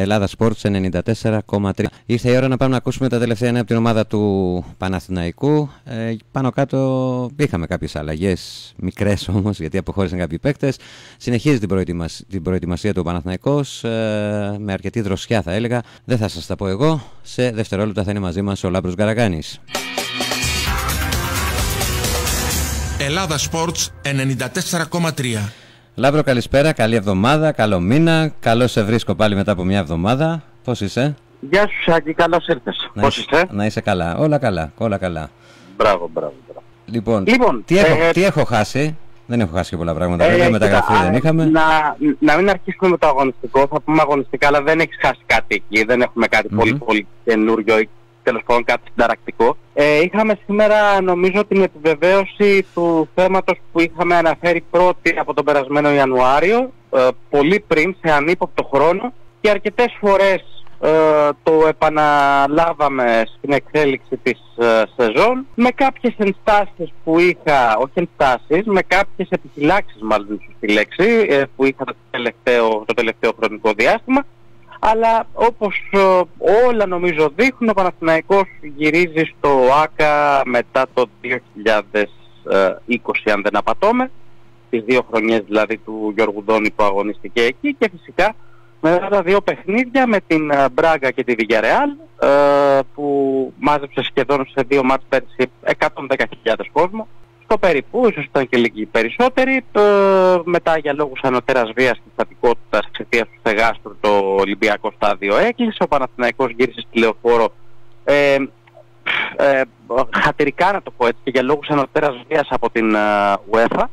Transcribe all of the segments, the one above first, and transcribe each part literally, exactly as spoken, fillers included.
Ελλάδα Sports ενενήντα τέσσερα κόμμα τρία. Ήρθε η ώρα να πάμε να ακούσουμε τα τελευταία νέα από την ομάδα του Παναθηναϊκού. Ε, πάνω κάτω είχαμε κάποιες αλλαγές, μικρές όμως, γιατί αποχώρησαν κάποιοι παίκτες. Συνεχίζει την, προετοιμασ... την προετοιμασία του Παναθηναϊκός, ε, με αρκετή δροσιά θα έλεγα. Δεν θα σας τα πω εγώ. Σε δευτερόλεπτα θα είναι μαζί μας ο Λάμπρος Γκαραγκάνης. Ελλάδα Sports ενενήντα τέσσερα κόμμα τρία. Λάμπρο, καλησπέρα, καλή εβδομάδα, καλό μήνα. Καλώς σε βρίσκω πάλι μετά από μια εβδομάδα. Πώς είσαι? Γεια σου Σάκη, καλώς ήρθες. Πώς είσαι? Να είσαι καλά, όλα καλά, όλα καλά. Μπράβο, μπράβο, μπράβο. Λοιπόν, λοιπόν τι, ε, έχω, ε, τι έχω χάσει? Δεν έχω χάσει και πολλά πράγματα, βέβαια, ε, μεταγραφή δεν είχαμε. Να, να μην αρχίσουμε με το αγωνιστικό, θα πούμε αγωνιστικά, αλλά δεν έχεις χάσει κάτι εκεί. Δεν έχουμε κάτι mm-hmm. πολύ πολύ καινούριο εκεί. Τέλος πάντων, κάτι συνταρακτικό. Ε, είχαμε σήμερα, νομίζω, την επιβεβαίωση του θέματος που είχαμε αναφέρει πρώτη από τον περασμένο Ιανουάριο, ε, πολύ πριν, σε ανύποπτο χρόνο, και αρκετές φορές ε, το επαναλάβαμε στην εξέλιξη της ε, σεζόν, με κάποιες ενστάσεις που είχα, όχι ενστάσεις, με κάποιες επιφυλάξεις, μάλλον στη λέξη, ε, που είχα το τελευταίο, το τελευταίο χρονικό διάστημα. Αλλά όπως όλα νομίζω δείχνουν, ο Παναθηναϊκός γυρίζει στο ΆΚΑ μετά το δύο χιλιάδες είκοσι, αν δεν απατώμε, τις δύο χρονιές δηλαδή του Γιώργου Ντόνη που αγωνίστηκε εκεί, και φυσικά μετά τα δύο παιχνίδια με την Μπράγκα και τη Βιγιαρεάλ, που μάζεψε σχεδόν σε δύο μάτς πέρσι εκατόν δέκα χιλιάδες κόσμο, στο περίπου, ίσως ήταν και λίγοι περισσότεροι. Το, μετά για λόγους ανωτέρας βίας και στατικότητας εξαιτίας του Θεγάστρου το Ολυμπιακό Στάδιο έκλεισε. Ο Παναθηναϊκός γύρισε στη Λεωφόρο, ε, ε, χατηρικά να το πω έτσι, και για λόγους ανωτέρας βίας από την UEFA,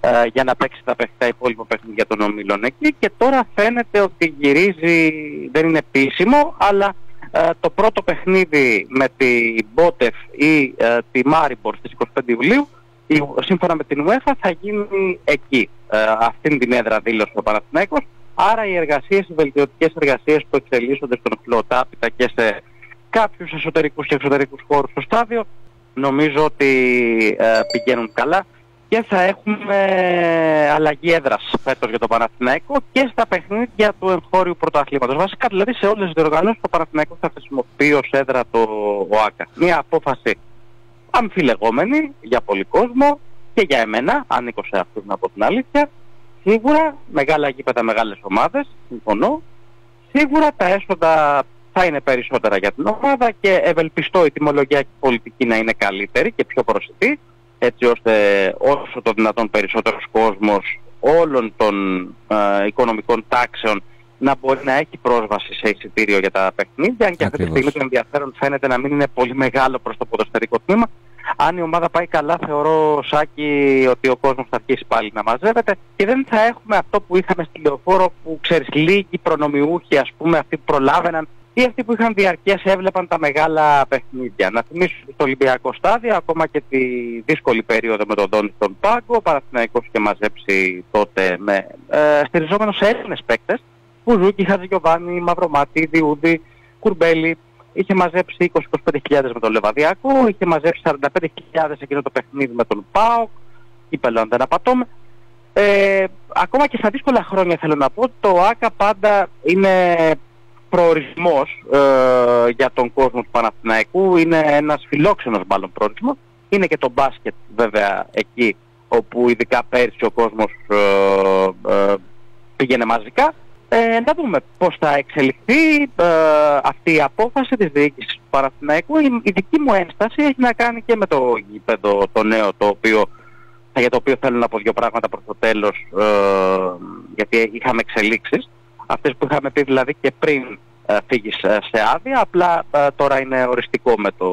ε, για να παίξει τα, τα υπόλοιπα παιχνίδια των ομίλων εκεί, και τώρα φαίνεται ότι γυρίζει, δεν είναι επίσημο, αλλά ε, το πρώτο παιχνίδι με την Μπότεφ ή ε, τη Μάριμπορ στις εικοστή πέμπτη Ιουλίου, σύμφωνα με την UEFA, θα γίνει εκεί. Ε, αυτήν την έδρα δήλωσε ο Παναθηναϊκός. Άρα οι εργασίες, οι βελτιωτικές εργασίες που εξελίσσονται στον φιλοτάπητα και σε κάποιους εσωτερικούς και εξωτερικούς χώρους στο στάδιο, νομίζω ότι ε, πηγαίνουν καλά, και θα έχουμε αλλαγή έδρας φέτος για το Παναθηναϊκό και στα παιχνίδια του εγχώριου πρωταθλήματος. Βασικά δηλαδή σε όλες τις διοργανώσεις το Παναθηναϊκό θα χρησιμοποιεί ως έδρα το ΟΑΚΑ. Μια απόφαση αμφιλεγόμενη για πολύ κόσμο και για εμένα, ανήκω σε αυτούς να πω την αλήθεια. Σίγουρα μεγάλα γήπεδα, μεγάλες ομάδες, συμφωνώ. Σίγουρα τα έσοδα θα είναι περισσότερα για την ομάδα, και ευελπιστώ η τιμολογία και η πολιτική να είναι καλύτερη και πιο προσιτή, έτσι ώστε όσο το δυνατόν περισσότερος κόσμος όλων των ε, οικονομικών τάξεων να μπορεί να έχει πρόσβαση σε εισιτήριο για τα παιχνίδια. Αν και αυτή τη στιγμή το ενδιαφέρον φαίνεται να μην είναι πολύ μεγάλο προς το ποδοσφαιρικό τμήμα. Αν η ομάδα πάει καλά, θεωρώ, Σάκη, ότι ο κόσμος θα αρχίσει πάλι να μαζεύεται και δεν θα έχουμε αυτό που είχαμε στη Λεωφόρο, που ξέρεις, λίγοι προνομιούχοι, ας πούμε, αυτοί που προλάβαιναν ή αυτοί που είχαν διαρκές έβλεπαν τα μεγάλα παιχνίδια. Να θυμίσω στο Ολυμπιακό Στάδιο, ακόμα και τη δύσκολη περίοδο με τον Ντόνι στον πάγκο, ο Παναθηναϊκός είχε μαζέψει τότε με ε, στηριζόμενο σε Έλληνες παίκτες, Πουζούκι, Χατζιάκου, Μαυρομάτι, Διούδη, Κουρμπέλη. Είχε μαζέψει είκοσι με είκοσι πέντε χιλιάδες με τον Λεβαδιακό, είχε μαζέψει σαράντα πέντε χιλιάδες εκείνο το παιχνίδι με τον ΠΑΟΚ, κύπελλο αν δεν απατώμε. Ε, ακόμα και στα δύσκολα χρόνια, θέλω να πω, το ΆΚΑ πάντα είναι προορισμός ε, για τον κόσμο του Παναθηναϊκού, είναι ένας φιλόξενος μάλλον προορισμός. Είναι και το μπάσκετ βέβαια εκεί, όπου ειδικά πέρσι ο κόσμος ε, ε, πήγαινε μαζικά. Ε, να δούμε πώς θα εξελιχθεί ε, αυτή η απόφαση της διοίκησης του Παναθηναϊκού. Η, η δική μου ένσταση έχει να κάνει και με το γήπεδο το νέο, το οποίο, για το οποίο θέλω να πω δύο πράγματα προς το τέλος, ε, γιατί είχαμε εξελίξεις. Αυτές που είχαμε πει δηλαδή και πριν ε, φύγεις ε, σε άδεια, απλά ε, τώρα είναι οριστικό με το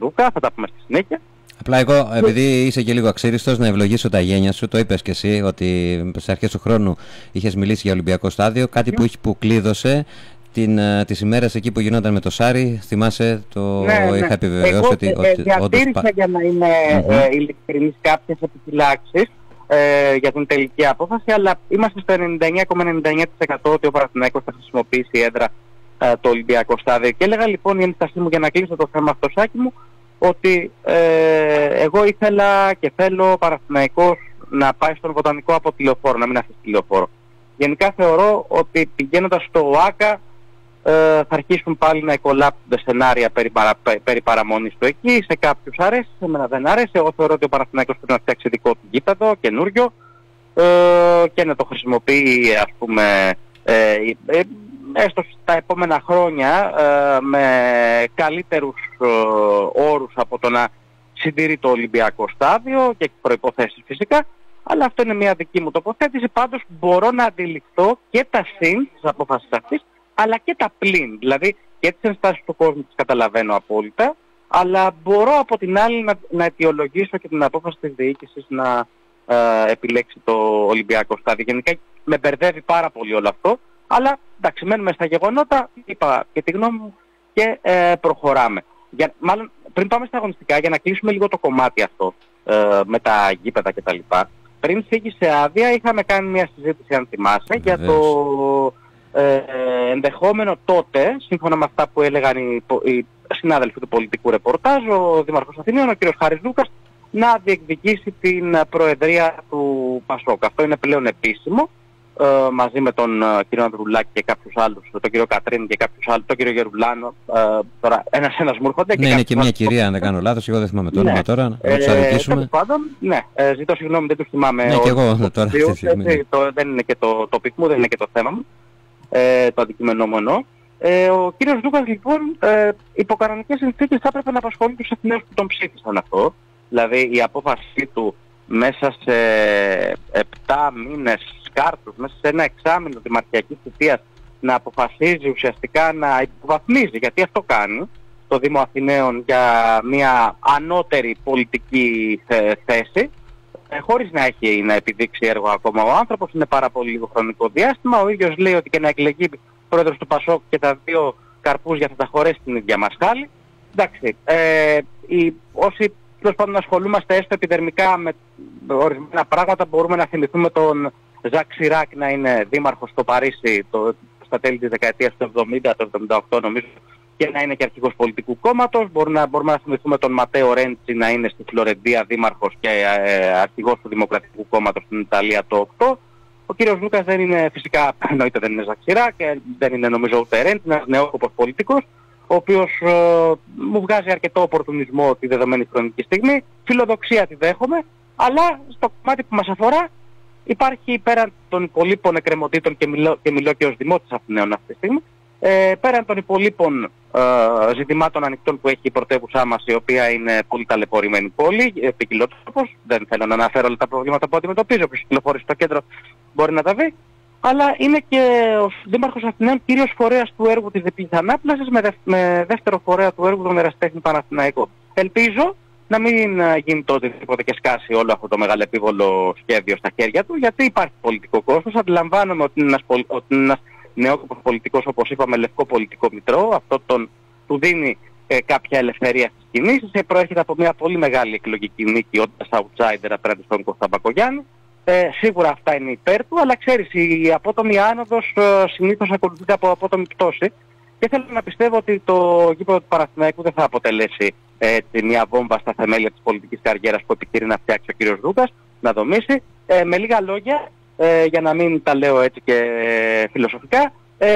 Δούκα, θα τα πούμε στη συνέχεια. Απλά εγώ, επειδή είσαι και λίγο αξίριστος, να ευλογήσω τα γένια σου. Το είπες και εσύ ότι στις αρχές του χρόνου είχες μιλήσει για Ολυμπιακό Στάδιο. Κάτι που, που κλείδωσε την, τις ημέρες εκεί που γινόταν με το Σάρι. Θυμάσαι, το ναι, είχα ναι. επιβεβαιώσει εγώ, ότι... Εγώ ε, διατήρησα όντως... για να είμαι mm-hmm. ε, ειλικρινής κάποιες επιφυλάξεις ε, για την τελική απόφαση, αλλά είμαστε στο ενενήντα εννιά κόμμα ενενήντα εννιά τοις εκατό ότι ο Παναθηναϊκός θα χρησιμοποιήσει έδρα ε, το Ολυμπιακό Στάδιο. Και έλεγα λοιπόν η ένστασή μου, για να κλείσω το θέμα αυτό, Σάκη μου, ότι ε, εγώ ήθελα και θέλω ο Παναθηναϊκός να πάει στον Βοτανικό από τη Λεωφόρο, να μην αφήσει τη Λεωφόρο. Γενικά θεωρώ ότι πηγαίνοντας στο ΟΑΚΑ ε, θα αρχίσουν πάλι να εκολάπτονται σενάρια περί, παρα, περί παραμονής του εκεί. Σε κάποιους αρέσει, σε μένα δεν αρέσει. Εγώ θεωρώ ότι ο Παναθηναϊκός πρέπει να φτιάξει δικό του γήπεδο, καινούριο, ε, και να το χρησιμοποιεί, ας πούμε, ε, ε, έστω στα επόμενα χρόνια ε, με καλύτερους ε, όρους από το να συντηρεί το Ολυμπιακό Στάδιο και προϋποθέσεις φυσικά. Αλλά αυτό είναι μια δική μου τοποθέτηση. Πάντως μπορώ να αντιληφθώ και τα συν της απόφασης αυτής, αλλά και τα πλην. Δηλαδή και τις ενστάσεις του κόσμου τις καταλαβαίνω απόλυτα, αλλά μπορώ από την άλλη να, να αιτιολογήσω και την απόφαση της διοίκησης να ε, επιλέξει το Ολυμπιακό Στάδιο. Γενικά με μπερδεύει πάρα πολύ όλο αυτό, αλλά εντάξει, μένουμε στα γεγονότα, είπα και τη γνώμη μου και ε, προχωράμε. Για, μάλλον πριν πάμε στα αγωνιστικά, για να κλείσουμε λίγο το κομμάτι αυτό ε, με τα γήπεδα κτλ. Πριν φύγησε άδεια είχαμε κάνει μια συζήτηση, αν θυμάσαι, για το ε, ενδεχόμενο τότε, σύμφωνα με αυτά που έλεγαν οι, οι συνάδελφοι του πολιτικού ρεπορτάζ, ο Δήμαρχος Αθηναίων, ο κ. Χάρης Δούκας, να διεκδικήσει την προεδρία του ΠΑΣΟΚ. Αυτό είναι πλέον επίσημο, ε, μαζί με τον κ. Ανδρουλάκη και κάποιους άλλους, τον κ. Κατρίνη και κάποιους άλλους, τον κ. Γερουλάνο, ε, τώρα ένας-ένας μου έρχονται. Ναι, και είναι και μια κυρία, αν δεν κάνω λάθος, εγώ δεν θυμάμαι το όνομα, ναι, τώρα, να ε, τους αδικήσουμε. Πάντων, ναι, ε, ζητώ συγγνώμη, δεν τους θυμάμαι. Ναι, και εγώ τώρα αυτή τη στιγμή. Έτσι, το, δεν είναι και το τοπικό μου, δεν είναι και το θέμα μου, ε, το αντικείμενό μου εννοώ. Ε, ο κ. Δούκας, λοιπόν, ε, υπό κανονικές συνθήκες θα έπρεπε να απασχολεί τους Αθηναίους που τον ψήφισαν αυτό. Δηλαδή η απόφασή του μέσα σε επτά μήνες κάρτους, μέσα σε ένα εξάμηνο δημαρχιακής θητείας, να αποφασίζει ουσιαστικά, να υποβαθμίζει, γιατί αυτό κάνει το Δήμο Αθηναίων, για μια ανώτερη πολιτική θέση, χωρίς να έχει να επιδείξει έργο ακόμα ο άνθρωπος. Είναι πάρα πολύ λίγο χρονικό διάστημα. Ο ίδιος λέει ότι και να εκλεγεί πρόεδρος του ΠΑΣΟΚ και τα δύο καρπούζια θα τα χωρέσει την ίδια μασχάλη. Εντάξει, ε, οι, όσοι τέλος πάντων ασχολούμαστε έστω επιδερμικά με ορισμένα πράγματα, μπορούμε να θυμηθούμε τον Ζακ Σιράκ να είναι δήμαρχος στο Παρίσι το, στα τέλη της δεκαετίας του εβδομήντα, το εβδομήντα οκτώ νομίζω, και να είναι και αρχηγός πολιτικού κόμματος. Μπορούμε να, μπορούμε να θυμηθούμε τον Ματέο Ρέντσι να είναι στη Φλωρεντία δήμαρχος και ε, αρχηγός του Δημοκρατικού Κόμματος στην Ιταλία το οκτώ. Ο κύριος Λούκας δεν είναι φυσικά, εννοείται δεν είναι Ζακ Σιράκ, δεν είναι νομίζω ούτε Ρέντσι, ένας νεόκοπος πολιτικός, ο οποίος ε, μου βγάζει αρκετό οπορτουνισμό τη δεδομένη χρονική στιγμή. Φιλοδοξία τη δέχομαι, αλλά στο κομμάτι που μας αφορά υπάρχει, πέραν των υπολείπων εκκρεμωτήτων, και μιλώ και, μιλώ και ως Δημότης Αθηναίων αυτή τη στιγμή, ε, πέραν των υπολείπων ε, ζητημάτων ανοιχτών που έχει η πρωτεύουσά μας, η οποία είναι πολύ ταλαιπωρημένη πόλη, ε, ποικιλότροπος, δεν θέλω να αναφέρω όλα τα προβλήματα που αντιμετωπίζω, όποιος κυκλοφορεί στο κέντρο μπορεί να τα δει, αλλά είναι και ο Δήμαρχος Αθηναίων κύριος φορέας του έργου της διπλής ανάπλασης, με, δευ... με δεύτερο φορέα του έργου τον ερασιτέχνη Παναθηναϊκό. Ελπίζω να μην γίνει το οτιδήποτε και σκάσει όλο αυτό το μεγαλεπίβολο σχέδιο στα χέρια του, γιατί υπάρχει πολιτικό κόστος. Αντιλαμβάνομαι ότι είναι ένας, πολ... ένας νεόκοπος πολιτικός, όπως είπαμε, λευκό πολιτικό μητρό. Αυτό τον... του δίνει ε, κάποια ελευθερία στις κινήσεις. Ε, προέρχεται από μια πολύ μεγάλη εκλογική νίκη, όντας outsider απέναντι στον Κώστα Μπακογιάννη. Ε, σίγουρα αυτά είναι υπέρ του, αλλά ξέρεις, η απότομη άνοδος ε, συνήθως ακολουθείται από απότομη πτώση, και θέλω να πιστεύω ότι το γήπεδο του Παναθηναϊκού δεν θα αποτελέσει ε, μια βόμβα στα θεμέλια της πολιτικής καριέρας που επιχείρει να φτιάξει ο κύριος Δούκας, να δομήσει. Ε, με λίγα λόγια, ε, για να μην τα λέω έτσι και ε, φιλοσοφικά, ε,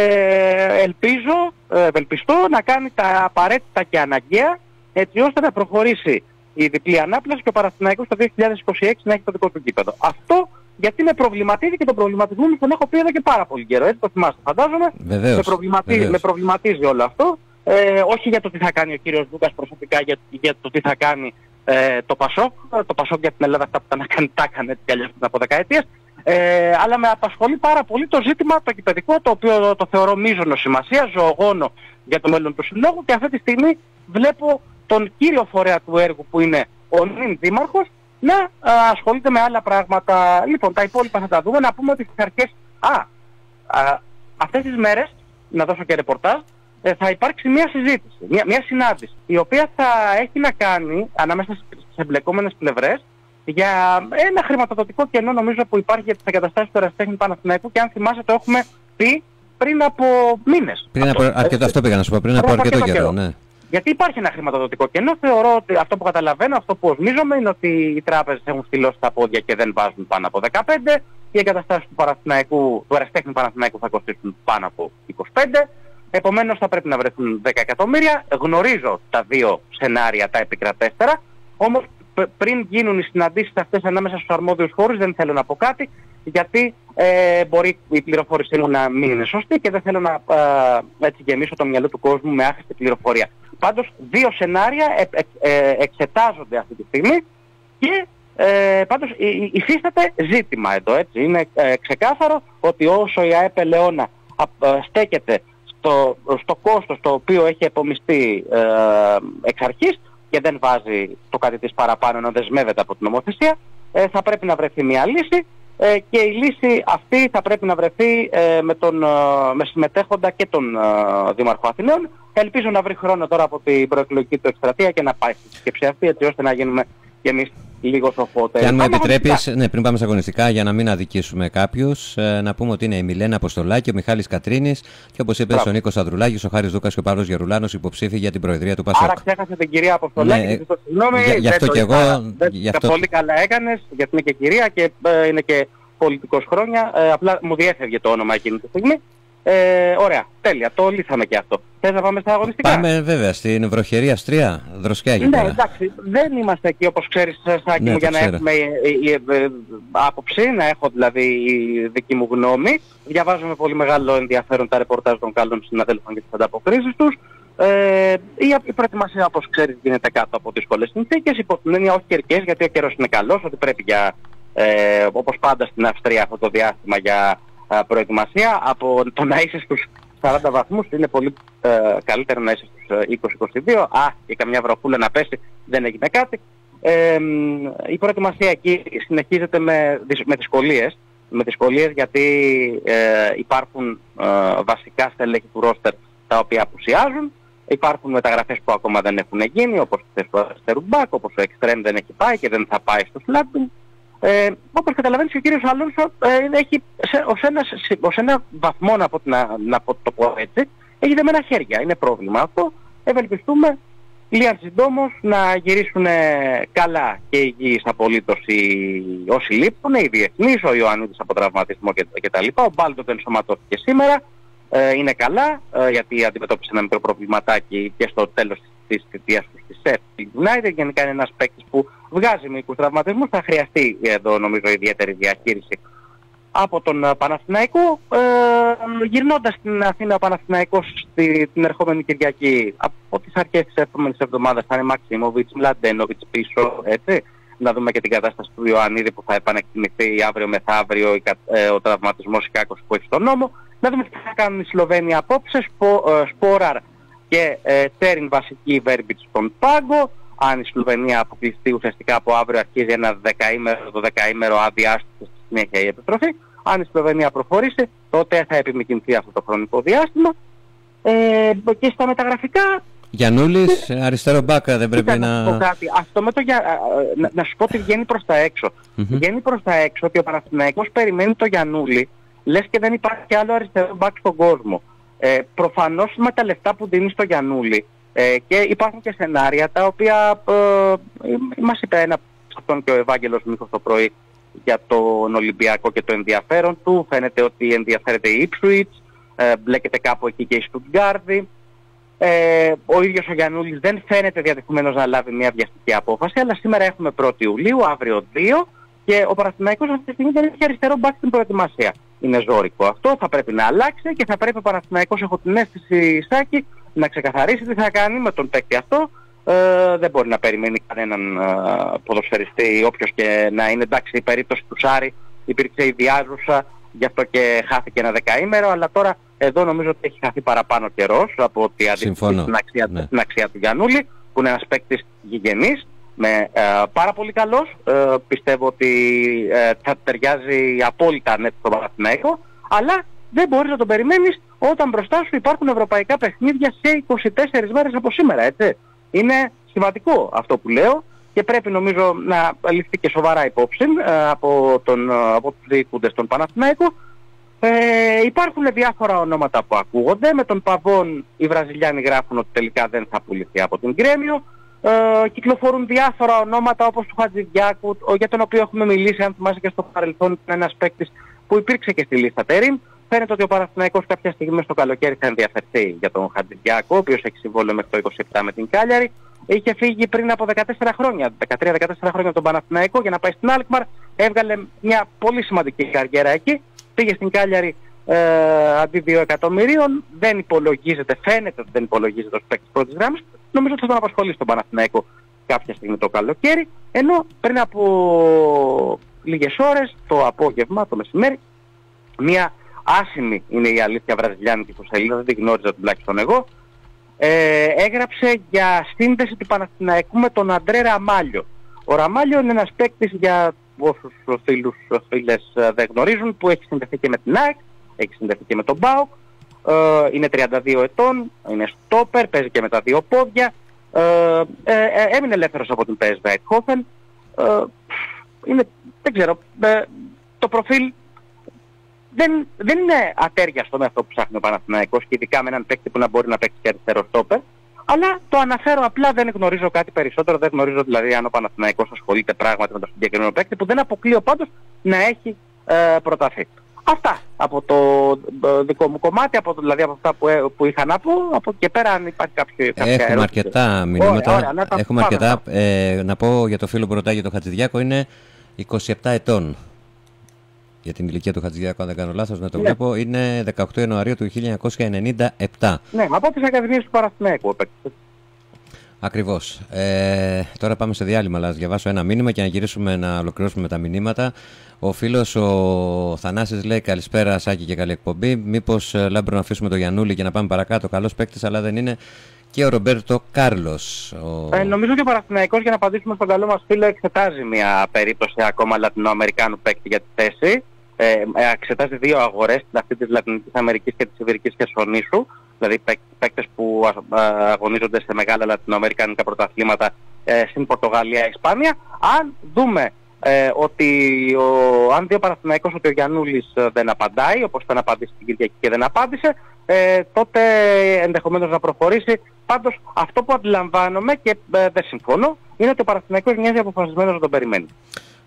ελπίζω, ε, ευελπιστώ να κάνει τα απαραίτητα και αναγκαία, έτσι ώστε να προχωρήσει η διπλή ανάπλαση και ο Παναθηναϊκός το δύο χιλιάδες είκοσι έξι να έχει το δικό του γήπεδο. Αυτό γιατί με προβληματίζει, και τον προβληματισμό μου τον έχω πει εδώ και πάρα πολύ καιρό. Έτσι το θυμάστε, φαντάζομαι. Βεβαίως, με, προβληματίζει, βεβαίως. με προβληματίζει όλο αυτό. Ε, όχι για το τι θα κάνει ο κύριος Δούκας προσωπικά, για, για το τι θα κάνει ε, το ΠΑΣΟΚ. Το ΠΑΣΟΚ για την Ελλάδα αυτά που τα να κάνει, τα έκανε έτσι κι αλλιώς πριν από δεκαετίες. Ε, αλλά με απασχολεί πάρα πολύ το ζήτημα το γηπεδικό, το οποίο το θεωρώ μείζωνο σημασία, ζωογόνο για το μέλλον του συλλόγου, και αυτή τη στιγμή βλέπω τον κύριο φορέα του έργου, που είναι ο νυν δήμαρχος, να α, ασχολείται με άλλα πράγματα. Λοιπόν, τα υπόλοιπα θα τα δούμε. Να πούμε ότι στις αρχές, α, α, αυτές τις μέρες, να δώσω και ρεπορτάζ, ε, θα υπάρξει μια συζήτηση, μια, μια συνάντηση, η οποία θα έχει να κάνει, ανάμεσα στις εμπλεκόμενες πλευρές, για ένα χρηματοδοτικό κενό, νομίζω, που υπάρχει για τις εγκαταστάσεις του ερασιτέχνη Παναθηναϊκού, και αν θυμάσαι το έχουμε πει πριν από μήνες. Πριν από αυτό, αρκετό, αυτό πήγα να σου πω, πριν από αρκετό, αρκετό καιρό, ναι. Γιατί υπάρχει ένα χρηματοδοτικό κενό. Θεωρώ ότι αυτό που καταλαβαίνω, αυτό που ορμίζομαι, είναι ότι οι τράπεζες έχουν στυλώσει τα πόδια και δεν βάζουν πάνω από δεκαπέντε. Οι εγκαταστάσεις του, του ερασιτέχνη Παναθηναϊκού θα κοστίσουν πάνω από είκοσι πέντε. Επομένως θα πρέπει να βρεθούν δέκα εκατομμύρια. Γνωρίζω τα δύο σενάρια, τα επικρατέστερα. Όμως πριν γίνουν οι συναντήσεις αυτές ανάμεσα στους αρμόδιους χώρους δεν θέλω να πω κάτι, γιατί ε, μπορεί η πληροφόρηση να μην είναι σωστή και δεν θέλω να ε, έτσι γεμίσω το μυαλό του κόσμου με άχρηστη πληροφορία. Πάντως δύο σενάρια ε, ε, ε, εξετάζονται αυτή τη στιγμή και ε, πάντως υφίσταται ζήτημα εδώ. Έτσι. Είναι ε, ξεκάθαρο ότι όσο η ΑΕΠ Ελαιώνα ε, ε, στέκεται στο, στο κόστος το οποίο έχει επομιστεί ε, εξ αρχής και δεν βάζει το κάτι της παραπάνω να δεσμεύεται από την νομοθεσία, ε, θα πρέπει να βρεθεί μια λύση. Ε, και η λύση αυτή θα πρέπει να βρεθεί ε, με, τον, ε, με συμμετέχοντα και τον ε, Δήμαρχο Αθηναίων. Ελπίζω να βρει χρόνο τώρα από την προεκλογική του εκστρατεία και να πάει στη σκέψη αυτή, έτσι ώστε να γίνουμε κι εμείς λίγο σοφότεροι. Και αν μου επιτρέπεις, ναι, πριν πάμε στα αγωνιστικά, για να μην αδικήσουμε κάποιους, ε, να πούμε ότι είναι η Μιλένα Αποστολάκη, ο Μιχάλης Κατρίνης και όπως είπε ο Νίκος Ανδρουλάκης, ο Χάρης Δούκας και ο Παύλος Γερουλάνος υποψήφοι για την προεδρία του ΠΑΣΟΚ. Άρα ξέχασε την κυρία Αποστολάκη. Ναι, το συγγνώμη, για, για αυτό και εγώ. Τα αυτό... πολύ καλά έκανες, γιατί είναι και κυρία και ε, είναι και πολιτικός χρόνια. Ε, απλά μου διέφευγε το όνομα εκείνη τη στιγμή. Ε, ωραία, τέλεια, το λύσαμε και αυτό. Θες να πάμε στα αγωνιστικά? Πάμε βέβαια, στην βροχερή Αυστρία, δροσιά εκεί. Ναι, εντάξει, δεν είμαστε εκεί όπως ξέρεις, Σάκη ναι, μου, για να ξέρω. Έχουμε άποψη, να έχω δηλαδή η δική μου γνώμη. Διαβάζω με πολύ μεγάλο ενδιαφέρον τα ρεπορτάζ των καλών συναδέλφων και τις ανταποκρίσεις τους. Ε, η προετοιμασία όπως ξέρεις γίνεται κάτω από δύσκολες συνθήκες, υπό την έννοια όχι καιρικές, γιατί ο καιρός είναι καλός, ότι πρέπει για, ε, όπως πάντα στην Αυστρία αυτό το διάστημα για... προετοιμασία. Από το να είσαι στους σαράντα βαθμούς είναι πολύ ε, καλύτερο να είσαι στους είκοσι είκοσι δύο. Α, και καμιά βροχούλα να πέσει, δεν έγινε κάτι. Ε, η προετοιμασία εκεί συνεχίζεται με, με δυσκολίες, με δυσκολίες γιατί ε, υπάρχουν ε, βασικά στελέχη του ρόστερ τα οποία απουσιάζουν. Υπάρχουν μεταγραφές που ακόμα δεν έχουν γίνει, όπως το αριστερού μπακ, όπως ο Extreme δεν έχει πάει και δεν θα πάει στο Slapping. Ε, όπως καταλαβαίνεις, ο κύριος Αλόνσο ε, έχει σε, ως, ένα, σε, ως ένα βαθμό, να, να, να το πω έτσι, έχει δεμένα χέρια. Είναι πρόβλημα αυτό. Ευελπιστούμε λίγαν συντόμως να γυρίσουν καλά και υγιείς απολύτως οι, όσοι λείπουν, οι διεθνείς, ο Ιωαννίδης από τραυματισμό κτλ. Ο Μπάλτο δεν ενσωματώθηκε σήμερα, ε, είναι καλά, ε, γιατί αντιμετώπισε ένα μικρό προβληματάκι και στο τέλος της θητείας του στη ΣΕΦ United. Γενικά είναι ένας παίκτης που βγάζει μικρούς τραυματισμούς, θα χρειαστεί εδώ νομίζω ιδιαίτερη διαχείριση από τον Παναθηναϊκό. Ε, γυρνώντας στην Αθήνα, ο Παναθηναϊκός στη, την ερχόμενη Κυριακή, από τις αρχές της επόμενης εβδομάδας θα είναι Μαξίμοβιτς, Μλαντένοβιτς πίσω, έτσι. Να δούμε και την κατάσταση του Ιωαννίδη που θα επανεκτιμηθεί αύριο μεθαύριο, ε, ο τραυματισμός Κάκος που έχει στον νόμο. Να δούμε τι θα κάνουν οι Σλοβαίνοι απόψε, σπο, ε, Σπόραρ και ε, Τέριν βασική, Βέρμπιτς στον πάγκο. Αν η Σλοβενία αποκλειστεί, ουσιαστικά από αύριο αρχίζει ένα δεκαήμερο, το δεκαήμερο αδιάστηση, στη συνέχεια η επιστροφή. Αν η Σλοβενία προχωρήσει, τότε θα επιμηκυνθεί αυτό το χρονικό διάστημα. Ε, και στα μεταγραφικά... Γιαννούλης, αριστερό μπάκα δεν πρέπει να... να... Κάτι. Αυτό με το για... να, να σου πω ότι βγαίνει προς τα έξω. Mm-hmm. Βγαίνει προς τα έξω ότι ο Παναθηναϊκός περιμένει το Γιαννούλη, λες και δεν υπάρχει άλλο αριστερό μπακ στον κόσμο. Ε, προφανώς με τα λεφτά που δίνει στο Γιαννούλη, Ε, και υπάρχουν και σενάρια τα οποία ε, μας είπε ένα αυτόν και ο Ευάγγελος Μίχος το πρωί για τον Ολυμπιακό και το ενδιαφέρον του. Φαίνεται ότι ενδιαφέρεται η Ipswich, ε, μπλέκεται κάπου εκεί και η Στουτγκάρδη. Ε, ο ίδιος ο Γιαννούλης δεν φαίνεται διατεθειμένος να λάβει μια βιαστική απόφαση, αλλά σήμερα έχουμε πρώτη Ιουλίου, αύριο δύο, και ο Παναθηναϊκός αυτή τη στιγμή δεν έχει αριστερό μπακ στην προετοιμασία. Είναι ζώρικο αυτό, θα πρέπει να αλλάξει και θα πρέπει ο Παναθηναϊκός, έχω την αίσθηση, Σάκη, να ξεκαθαρίσει τι θα κάνει με τον παίκτη αυτό. Ε, δεν μπορεί να περιμένει κανέναν ε, ποδοσφαιριστή, όποιος και να είναι. Εντάξει, η περίπτωση του Σάρι υπήρξε ιδιάζουσα, γι' αυτό και χάθηκε ένα δεκαήμερο, αλλά τώρα εδώ νομίζω ότι έχει χαθεί παραπάνω καιρός από ότι αντίστοιχη στην αξία, ναι. Την αξία του Γιαννούλη, που είναι ένας παίκτης γηγενής, με, ε, πάρα πολύ καλός. Ε, πιστεύω ότι ε, θα ταιριάζει απόλυτα ναι, στον Παναθηναϊκό, αλλά δεν μπορείς να τον περιμένεις όταν μπροστά σου υπάρχουν ευρωπαϊκά παιχνίδια σε είκοσι τέσσερις μέρες από σήμερα, έτσι. Είναι σημαντικό αυτό που λέω και πρέπει νομίζω να ληφθεί και σοβαρά υπόψη ε, από, τον, από τους διοικούντες των Παναθηναϊκών. Ε, υπάρχουν διάφορα ονόματα που ακούγονται. Με τον Παβόν οι Βραζιλιάνοι γράφουν ότι τελικά δεν θα πουληθεί από την Γκρέμιο. Ε, κυκλοφορούν διάφορα ονόματα όπως του Χατζιάκου, για τον οποίο έχουμε μιλήσει, αν θυμάσαι, και στο παρελθόν, ένας παίκτης που υπήρξε και στη λίστα Τέριν. Φαίνεται ότι ο Παναθηναϊκός κάποια στιγμή στο καλοκαίρι θα ενδιαφερθεί για τον Χατζιάκου, ο οποίος έχει συμβόλαιο μέχρι το είκοσι επτά με την Κάλιαρη. Είχε φύγει πριν από δεκατέσσερα χρόνια, δεκατρία δεκατέσσερα χρόνια τον Παναθηναϊκό για να πάει στην Αλκμαρ. Έβγαλε μια πολύ σημαντική καριέρα εκεί. Πήγε στην Κάλιαρη ε, αντί δύο εκατομμυρίων. Δεν υπολογίζεται, φαίνεται ότι δεν υπολογίζεται ως παίκτης πρώτης γράμμης. Νομίζω ότι θα τον απασχολήσει τον Παναθηναϊκό κάποια στιγμή το καλοκαίρι. Ενώ πριν από λίγες ώρες, το απόγευμα, το μεσημέρι, μια άσημη είναι η αλήθεια βραζιλιάνικη ιστοσελίδα, δεν την γνώριζα τουλάχιστον εγώ, ε, έγραψε για σύνδεση του Παναθηναϊκού με τον Αντρέρα Αμάλλιο. Ο Αμάλλιο είναι ένας παίκτης, για όσους ο φίλους ο φίλες δεν γνωρίζουν, που έχει συνδεθεί και με την ΑΕΚ, έχει συνδεθεί και με τον ΠΑΟΚ, ε, είναι τριάντα δύο ετών, είναι στόπερ, παίζει και με τα δύο πόδια, ε, ε, ε, έμεινε ελεύθερος από την Π Σ Β Eindhoven, ε, είναι, δεν ξέρω, ε, το προφίλ Δεν, δεν είναι ατέριαστο με αυτό που ψάχνει ο Παναθηναϊκός, και ειδικά με έναν παίκτη που να μπορεί να παίξει και αριστερό στόπερ. Αλλά το αναφέρω απλά, δεν γνωρίζω κάτι περισσότερο. Δεν γνωρίζω δηλαδή αν ο Παναθηναϊκός ασχολείται πράγματι με τον συγκεκριμένο παίκτη, που δεν αποκλείω πάντως να έχει ε, προταθεί. Αυτά από το ε, δικό μου κομμάτι, από, δηλαδή από αυτά που, ε, που είχα να πω. Από εκεί και πέρα, αν υπάρχει κάποιο, κάποια ερώτηση. Έχουμε αρκετά μηνύματα. Ωραία, ωραία, να Έχουμε πάμε, αρκετά. Ε, να πω για το φίλο που ρωτάει για τον Χατζηδιάκο, είναι είκοσι επτά ετών. Για την ηλικία του Χατζιάκου, αν δεν κάνω λάθος, να το ναι. βλέπω, είναι δεκαοκτώ Ιανουαρίου του χίλια εννιακόσια ενενήντα επτά. Ναι, από τις Ακαδημίες του Παναθηναϊκού έπαιξε. Ακριβώς. Ε, τώρα πάμε σε διάλειμμα, αλλά διαβάσω ένα μήνυμα και να γυρίσουμε να ολοκληρώσουμε τα μηνύματα. Ο φίλος ο Θανάσης λέει: «Καλησπέρα, Σάκη, και καλή εκπομπή. Μήπως, Λάμπρο, να αφήσουμε τον Γιαννούλη και να πάμε παρακάτω? Καλός παίκτης, αλλά δεν είναι και ο Ρομπέρτο Κάρλος». Ο... Ε, νομίζω και ο Παναθηναϊκός, για να απαντήσουμε στον καλό μας φίλο, εξετάζει μια περίπτωση ακόμα Λατινοαμερικάνου παίκτη για τη θέση. Ε, εξετάζει δύο αγορές, την αυτή της Λατινικής Αμερικής και της Ιβηρικής Χερσονήσου, δηλαδή παίκτες που αγωνίζονται σε μεγάλα λατινοαμερικάνικα πρωταθλήματα, ε, στην Πορτογαλία, Ισπάνια. Αν δούμε ε, ότι ο, αν δει ο Παναθηναϊκός ότι ο Γιαννούλης δεν απαντάει, όπως θα απαντήσει την Κυριακή και δεν απάντησε, ε, τότε ενδεχομένως να προχωρήσει. Πάντως αυτό που αντιλαμβάνομαι και ε, δεν συμφωνώ, είναι ότι ο Παναθηναϊκός μοιάζει αποφασισμένος να τον περιμένει.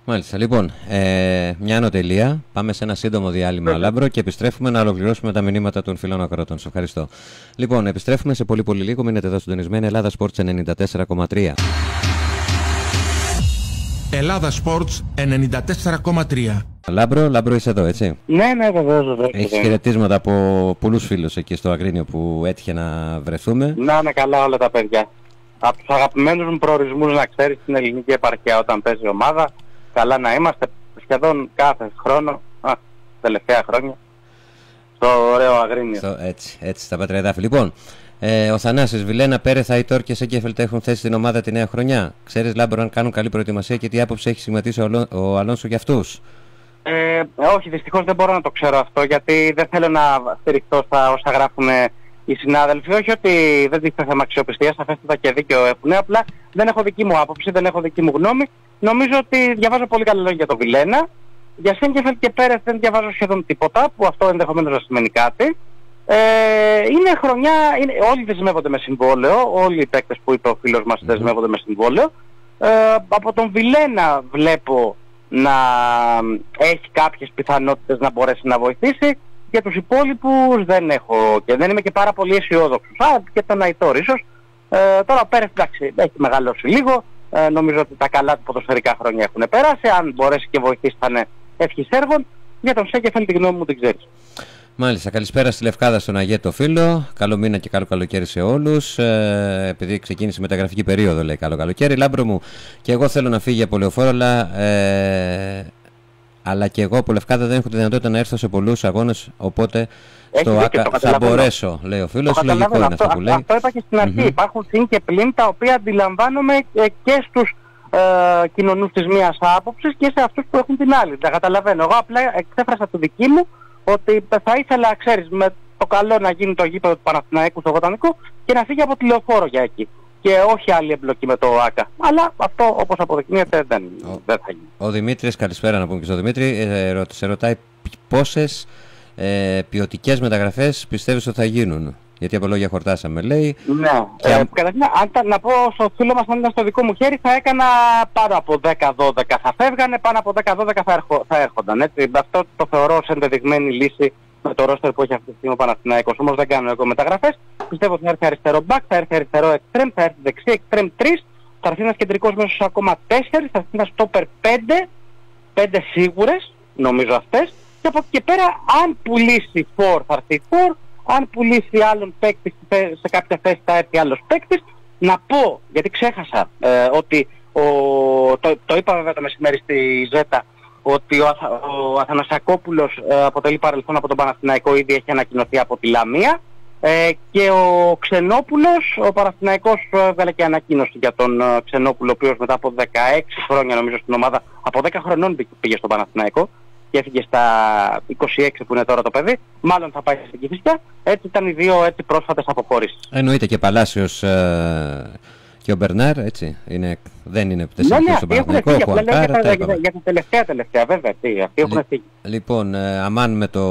Μάλιστα. Λοιπόν, ε, μια ανωτελεία. Πάμε σε ένα σύντομο διάλειμμα, Λάμπρο, και επιστρέφουμε να ολοκληρώσουμε τα μηνύματα των φιλών ακροατών. Σας ευχαριστώ. Λοιπόν, επιστρέφουμε σε πολύ πολύ λίγο. Μείνετε εδώ συντονισμένοι. Ελλάδα Sports ενενήντα τέσσερα κόμμα τρία. Ελλάδα Sports ενενήντα τέσσερα κόμμα τρία. Λάμπρο, Λάμπρο, είσαι εδώ, έτσι. Ναι, ναι, βεβαίως. Έχεις χαιρετίσματα από πολλούς φίλους εκεί στο Αγρίνιο που έτυχε να βρεθούμε. Να είναι καλά όλα τα παιδιά. Από τους αγαπημένους μου προορισμούς, να ξέρεις, στην ελληνική επαρχία όταν παίζει ομάδα. Καλά να είμαστε σχεδόν κάθε χρόνο, α, τελευταία χρόνια, στο ωραίο Αγρίνιο. Στο, έτσι, έτσι, στα πατριαδάφη. Λοιπόν, ε, ο Θανάσης: «Βιλένα, Πέρεθα, Αϊτόρ και Σέγκεφελτ έχουν θέσει την ομάδα τη νέα χρονιά. Ξέρεις, Λάμπρο, αν κάνουν καλή προετοιμασία, και τι άποψη έχει σχηματίσει ο, ο Αλόνσο για αυτούς?» Ε, όχι, δυστυχώς δεν μπορώ να το ξέρω αυτό, γιατί δεν θέλω να στηριχτώ στα όσα γράφουν οι συνάδελφοι. Όχι ότι δεν δείχνουν θέμα αξιοπιστίας, αφέστατα και δίκαιο έχουν, απλά δεν έχω δική μου άποψη, δεν έχω δική μου γνώμη. Νομίζω ότι διαβάζω πολύ καλά λόγια για τον Βιλένα. Για Σέγκεφελ και Πέρεθ δεν διαβάζω σχεδόν τίποτα, που αυτό ενδεχομένως να σημαίνει κάτι. Ε, είναι χρονιά, είναι, όλοι δεσμεύονται με συμβόλαιο, όλοι οι παίκτες που είπε ο φίλος μας δεσμεύονται με συμβόλαιο. Ε, από τον Βιλένα βλέπω να έχει κάποιες πιθανότητες να μπορέσει να βοηθήσει. Για τους υπόλοιπους δεν έχω, και δεν είμαι και πάρα πολύ αισιόδοξος. Α, και τον Αϊτόρ ίσως. Ε, τώρα Πέρεθ, εντάξει, έχει μεγαλώσει λίγο. Ε, νομίζω ότι τα καλά του ποδοσφαιρικά χρόνια έχουν περάσει. Αν μπορέσει και βοηθήσει, θα είναι ευχής έργων. Για τον Σέγκεφελ, τη γνώμη μου την ξέρεις. Μάλιστα. Καλησπέρα στη Λευκάδα, στον Αγέτο φίλο. Καλό μήνα και καλό καλοκαίρι σε όλους. Ε, επειδή ξεκίνησε η μεταγραφική περίοδο, λέει, καλό καλοκαίρι. Λάμπρο μου, και εγώ θέλω να φύγει από Λεωφόρο, αλλά, ε, αλλά και εγώ από Λευκάδα δεν έχω τη δυνατότητα να έρθω σε πολλούς αγώνες. Οπότε έχει στο δίκαιο, άκα θα μπορέσω, λέει ο φίλος. Λογικό είναι αυτό που λέει. Αυτό είπα και στην αρχή. Mm-hmm. Υπάρχουν συν και πλήν, τα οποία αντιλαμβάνομαι και στους ε, κοινωνούς της μίας άποψης και σε αυτούς που έχουν την άλλη. Τα καταλαβαίνω. Εγώ απλά εξέφρασα τη δική μου, ότι θα ήθελα, ξέρεις, με το καλό να γίνει το γήπεδο του Παναθηναϊκού στο Βοτανικό και να φύγει από τη Λεωφόρο για εκεί. Και όχι άλλη εμπλοκή με το ΆΚΑ. Αλλά αυτό, όπως αποδεικνύεται, δεν, δεν θα γίνει. Ο Δημήτρης, καλησπέρα να πούμε και στον Δημήτρη, ε, ε, σε ρωτάει πόσες Ε, ποιοτικές μεταγραφές πιστεύεις ότι θα γίνουν? Γιατί από λόγια χορτάσαμε, λέει. Ναι. Και... Ε, καταρχήν, αν τα, να πω στο φίλο μας, αν ήταν στο δικό μου χέρι, θα έκανα πάνω από δέκα δώδεκα θα φεύγανε, πάνω από δέκα δώδεκα θα, έρχο, θα έρχονταν. Έτσι. Αυτό το θεωρώ ως ενδεδειγμένη λύση με το ρόστερ που έχει αυτή τη στιγμή ο Παναθηναϊκός. Όμως δεν κάνουν εγώ μεταγραφές. Πιστεύω ότι θα έρθει αριστερό μπακ, θα έρθει αριστερό εξτρέμ, θα έρθει δεξί εξτρέμ τρία, θα έρθει ένας κεντρικός μέσος ακόμα τέσσερα, θα έρθει ένας τόπερ πέντε, πέντε σίγουρες, νομίζω αυτές. Και από εκεί και πέρα, αν πουλήσει φορ θα έρθει φορ, αν πουλήσει άλλον παίκτη σε κάποια θέση θα έρθει άλλος παίκτης. Να πω, γιατί ξέχασα ε, ότι ο, το, το είπα βέβαια το μεσημέρι στη Ζέτα, ότι ο, Αθα, ο Αθανασακόπουλος ε, αποτελεί παρελθόν από τον Παναθηναϊκό, ήδη έχει ανακοινωθεί από τη Λαμία, ε, και ο Ξενόπουλος, ο Παναθηναϊκός έβγαλε και ανακοίνωση για τον ε, Ξενόπουλο, ο οποίος μετά από δεκαέξι χρόνια νομίζω στην ομάδα, από δέκα χρονών πήγε στον Παναθηναϊκό και έφυγε στα είκοσι έξι που είναι τώρα το παιδί, μάλλον θα πάει στην Κηφισιά. Έτσι ήταν οι δύο έτσι πρόσφατες αποχωρήσεις. Εννοείται και Παλάσιος ε, και ο Μπερνάρ, έτσι, είναι, δεν είναι τεσσάρκιος ναι, ναι, στον Παναθηναϊκό, ο Χουανκάρ, τα είπαμε. Για την τελευταία τελευταία βέβαια, τι, αυτοί έχουν φύγει. Λοιπόν, ε, αμάν με το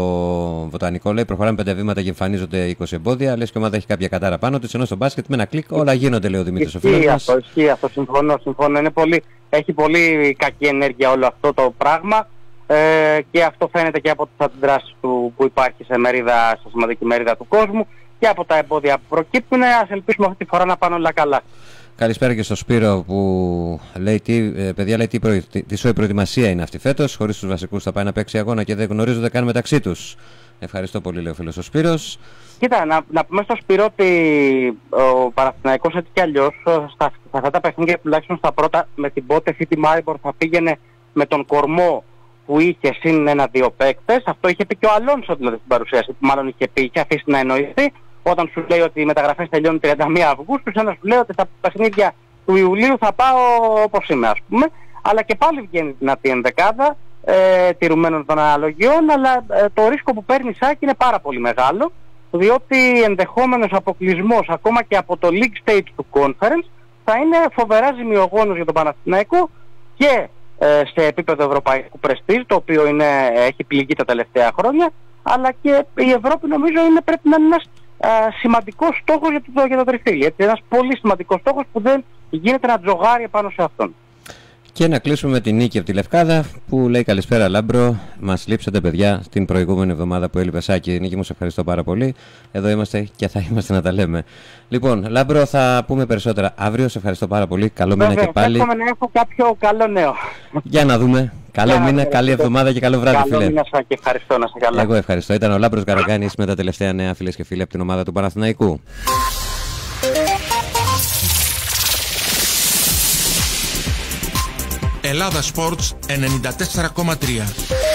Βοτανικό λέει, προχωράμε πέντε βήματα και εμφανίζονται είκοσι εμπόδια, λες και η ομάδα έχει κάποια κατάρα πάνω της, ενώ στο μπάσκετ με ένα κλικ όλα γίνονται, λέει ο Δημήτρης ο φίλος μας. Ισχύει αυτό, συμφωνώ, συμφωνώ, είναι πολύ, έχει πολύ κακή ενέργεια όλο αυτό το πράγμα. Ε, και αυτό φαίνεται και από τις αντιδράσεις του που υπάρχει σε μερίδα, σε σημαντική μερίδα του κόσμου και από τα εμπόδια που προκύπτουν. Ας ελπίσουμε αυτή τη φορά να πάνε όλα καλά. Καλησπέρα και στο Σπύρο που λέει τι, παιδιά, λέει τι, προη, τι, τι σοή προετοιμασία είναι αυτή φέτος. Χωρίς τους βασικούς θα πάει να παίξει αγώνα και δεν γνωρίζονται καν μεταξύ τους. Ευχαριστώ πολύ, λέει ο φίλος ο Σπύρος. Κοίτα, να, να πούμε στο Σπύρο ότι ο Παναθηναϊκός έτσι κι αλλιώς στα αυτά τα παιχνίδια, τουλάχιστον στα πρώτα, με την Μπότεφ ή τη Μάριμπορ, θα πήγαινε με τον κορμό που είχε συν ένα-δύο παίκτες. Αυτό είχε πει και ο Αλόνσο δηλαδή στην παρουσίαση, που μάλλον είχε πει, είχε αφήσει να εννοηθεί, όταν σου λέει ότι οι μεταγραφές τελειώνουν τριάντα μία Αυγούστου, σαν να σου λέει ότι στα παιχνίδια του Ιουλίου θα πάω όπως είμαι, ας πούμε. Αλλά και πάλι βγαίνει δυνατή ενδεκάδα, ε, τηρουμένων των αναλογιών, αλλά ε, το ρίσκο που παίρνει Σάκη είναι πάρα πολύ μεγάλο, διότι ενδεχόμενος αποκλεισμός ακόμα και από το League Stage του Conference θα είναι φοβερά ζημιογόνος για τον Παναθηναϊκό και σε επίπεδο ευρωπαϊκού πρεστίζ, το οποίο είναι, έχει πληγεί τα τελευταία χρόνια, αλλά και η Ευρώπη νομίζω είναι, πρέπει να είναι ένας α, σημαντικός στόχος για το, για το τριφύλλι, έτσι, ένας πολύ σημαντικός στόχος που δεν γίνεται να τζογάρει πάνω σε αυτόν. Και να κλείσουμε με την νίκη από τη Λευκάδα που λέει καλησπέρα Λάμπρο, μας λείψατε παιδιά την προηγούμενη εβδομάδα που έλειπε Σάκη. Νίκη μου, σε ευχαριστώ πάρα πολύ, εδώ είμαστε και θα είμαστε να τα λέμε. Λοιπόν Λάμπρο, θα πούμε περισσότερα αύριο, σε ευχαριστώ πάρα πολύ, καλό μήνα και πάλι. Εύχομαι να έχω κάποιο καλό νέο. Για να δούμε. Καλό μήνα, καλή εβδομάδα και καλό βράδυ, καλό φίλε. Καλό μήνα σας και ευχαριστώ, να σε καλά. Εγώ ευχαριστώ. Ήταν ο Λάμπρος Γκαραγκάνης με τα τελευταία νέα, φίλες και φίλοι, από την ομάδα του Παναθηναϊκού. Ελλάδα Sports ενενήντα τέσσερα κόμμα τρία.